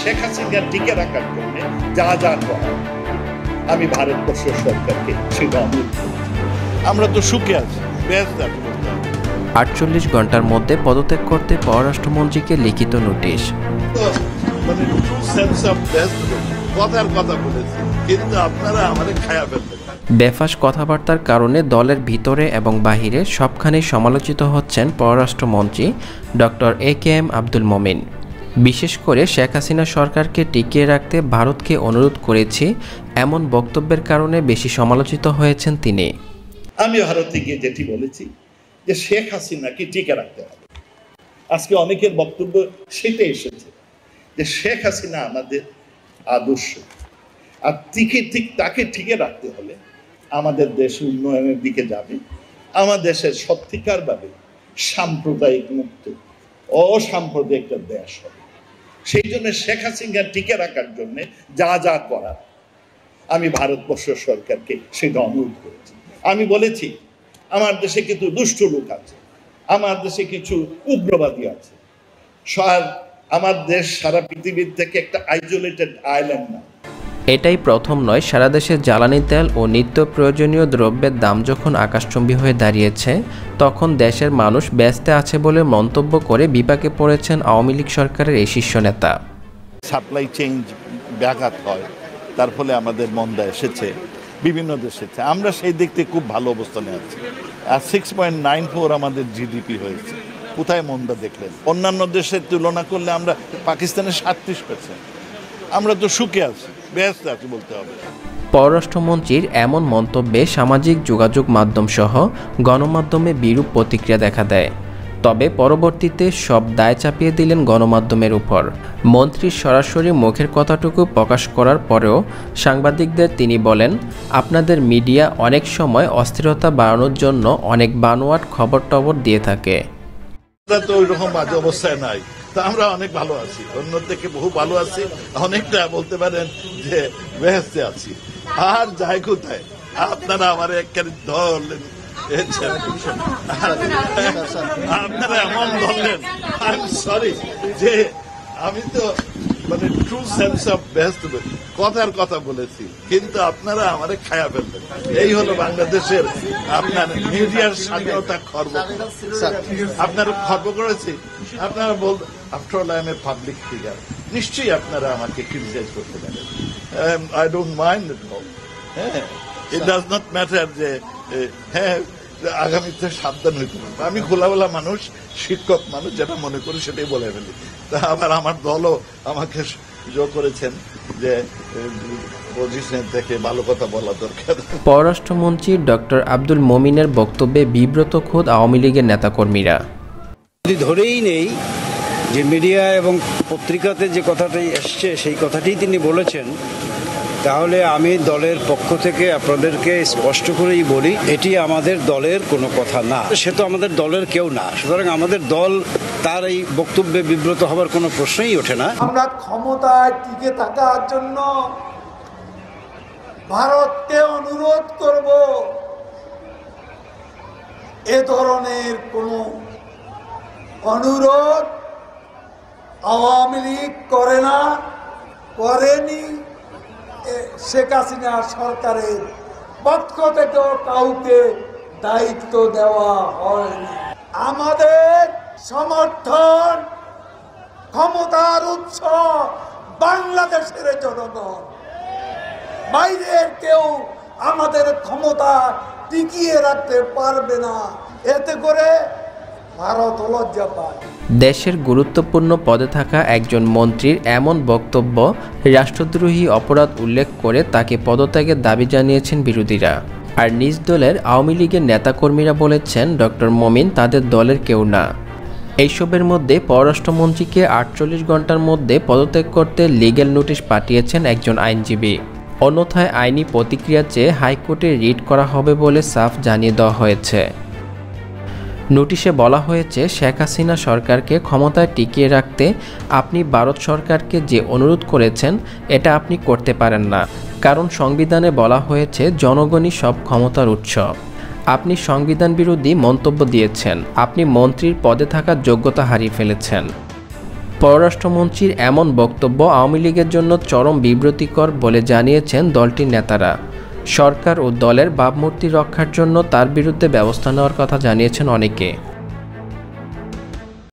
শেখ হাসিনা টিকে রাখার জন্য যা যা করা আমি ভারতবর্ষ সরকারকে ছিল। আমরা তো সুখে আছি। ৪৮ ঘন্টার মধ্যে পদত্যাগ করতে পররাষ্ট্রমন্ত্রীকে লিখিত নোটিশ। বেফাস কথাবার্তার কারণে দলের ভিতরে এবং বাহিরে সবখানে সমালোচিত হচ্ছেন পররাষ্ট্রমন্ত্রী doctor A K M Abdul Momen. বিশেষ করে শেখ হাসিনা সরকারকে টিকিয়ে রাখতে ভারতকে অনুরোধ করেছি এমন বক্তব্যের কারণে বেশি সমালোচিত হয়েছেন তিনি। আমি ভারতে গিয়ে যেটি বলেছি যে শেখ হাসিনাকে টিকে রাখতে হবে। আজকে অনেকের বক্তব্য সেটা এসেছে যে শেখ হাসিনা আমাদের আদর্শ, আর ঠিক তাকে টিকে রাখতে হলে আমাদের দেশ উন্নয়নের দিকে যাবে, আমাদের দেশের সত্যিকারভাবে সাম্প্রদায়িক মুক্ত অসাম্প্রদায়িক একটা দেশ হবে। সেই জন্য শেখ হাসিনা টিকে রাখার জন্য যা যা করার আমি ভারতবর্ষ সরকারকে সেটা অনুরোধ করেছি। আমি বলেছি আমার দেশে কিছু দুষ্ট লোক আছে, আমার দেশে কিছু উগ্রবাদী আছে, আমার দেশ সারা পৃথিবীর থেকে একটা আইসোলেটেড আইল্যান্ড না। এটাই প্রথম নয়। সারা দেশে জ্বালানি তেল ও নিত্য প্রয়োজনীয় দ্রব্যের দাম যখন আকাশচুম্বী হয়ে দাঁড়িয়েছে তখন দেশের মানুষ ব্যস্ত আছে বলে মন্তব্য করে বিপাকে পড়েছেন আওয়ামী লীগ সরকারের এই শীর্ষ নেতা। সাপ্লাই চেইন ব্যাঘাত হয়, তার ফলে আমাদের মন্দা এসেছে বিভিন্ন দেশে। আমরা সেই দিক থেকে খুব ভালো অবস্থানে আছি। আর 6.94 আমাদের জিডিপি হয়েছে। কোথায় মন্দা দেখলেন? অন্যান্য দেশের তুলনা করলে আমরা পাকিস্তানের 37%। আমরা তো সুখে আছি, ব্যস্ত আছি বলতে হবে। পররাষ্ট্রমন্ত্রীর এমন মন্তব্যে সামাজিক যোগাযোগ মাধ্যম সহ গণমাধ্যমে বিরূপ প্রতিক্রিয়া দেখা দেয়। তবে পরবর্তীতে সব দায় চাপিয়ে দিলেন গণমাধ্যমের উপর। মন্ত্রীর সরাসরি মুখের কথাটুকু প্রকাশ করার পরেও সাংবাদিকদের তিনি বলেন, আপনাদের মিডিয়া অনেক সময় অস্থিরতা বাড়ানোর জন্য অনেক বানোয়াট খবর টবর দিয়ে থাকে। তো ওইরকম বাজে অবস্থায় নাই, তা আমরা অনেক ভালো আছি, অন্য থেকে বহু ভালো আছি, অনেকটা বলতে পারেন যে বেহেস্তে আছি। আর যাই কোথায় আপনারা আমার একখানি ধরলেন, আপনারা এমন ধরলেন, আই এম সরি, যে আমি তো ট্রু সেন্স অফ বেহেস্ত কথার কথা বলেছি, কিন্তু আপনারা আমারে খায়া ফেলবেন। এই হলো বাংলাদেশের আপনার মিডিয়ার স্বাধীনতা খর্ব। আপনারা খর্ব করেছি, আপনারা বলবেন after all I am a public figure, নিশ্চয়ই আপনারা আমাকে ক্রিটিসাইজ করতে পারেন। I don't mind it all, হ্যাঁ, ইট ডাজ নট ম্যাটার। যে হ্যাঁ, আগামীতে সাবধান হইতে পারবো। আমি খোলাবেলা মানুষ, শিক্ষক মানুষ, যেটা মনে করি সেটাই বলে ফেলি। তা আবার আমার দলও আমাকে যোগ করেছেন যে পররাষ্ট্রমন্ত্রী ডক্টর আব্দুল মুমিনের বক্তব্যে বিব্রত খোদ আওয়ামী লীগের নেতাকর্মীরা। যদি ধরেই নেই যে মিডিয়া এবং পত্রিকাতে যে কথাটি এসছে সেই কথাটি তিনি বলেছেন, তাহলে আমি দলের পক্ষ থেকে আপনাদেরকে স্পষ্ট করেই বলি, এটি আমাদের দলের কোনো কথা না। সে তো আমাদের দলের কেউ না, সুতরাং আমাদের দল তার এই বক্তব্যে বিব্রত হবার কোনো প্রশ্নই ওঠে না। আমরা ক্ষমতায় টিকে থাকার জন্য ভারতকে অনুরোধ করব, এ ধরনের কোনো অনুরোধ আওয়ামী লীগ করে না, করেনি, শেখ হাসিনা সরকারের পক্ষ থেকেও কাউকে দায়িত্ব দেওয়া হয়নি। আমাদের সমর্থন, ক্ষমতার উৎস বাংলাদেশের জনগণ, বাইরের কেউ আমাদের ক্ষমতা টিকিয়ে রাখতে পারবে না। এতে করে ভারত লজ্জা পায়। দেশের গুরুত্বপূর্ণ পদে থাকা একজন মন্ত্রীর এমন বক্তব্য রাষ্ট্রদ্রোহী অপরাধ উল্লেখ করে তাকে পদত্যাগের দাবি জানিয়েছেন বিরোধীরা। আর নিজ দলের আওয়ামী লীগের নেতাকর্মীরা বলেছেন ডক্টর মুমিন তাদের দলের কেউ না। এইসবের মধ্যে পররাষ্ট্রমন্ত্রীকে ৪৮ ঘন্টার মধ্যে পদত্যাগ করতে লিগ্যাল নোটিশ পাঠিয়েছেন একজন আইনজীবী। অন্যথায় আইনি প্রতিক্রিয়া চেয়ে হাইকোর্টে রিট করা হবে বলে সাফ জানিয়ে দেওয়া হয়েছে। নোটিশে বলা হয়েছে, শেখ হাসিনা সরকারকে ক্ষমতায় টিকিয়ে রাখতে আপনি ভারত সরকারকে যে অনুরোধ করেছেন এটা আপনি করতে পারেন না, কারণ সংবিধানে বলা হয়েছে জনগণই সব ক্ষমতার উৎস। আপনি সংবিধান বিরোধী মন্তব্য দিয়েছেন, আপনি মন্ত্রীর পদে থাকার যোগ্যতা হারিয়ে ফেলেছেন। পররাষ্ট্রমন্ত্রীর এমন বক্তব্য আওয়ামী লীগের জন্য চরম বিব্রতিকর বলে জানিয়েছেন দলটির নেতারা। সরকার ও দলের ভাবমূর্তি রক্ষার জন্য তার বিরুদ্ধে ব্যবস্থা নেওয়ার কথা জানিয়েছেন অনেকে।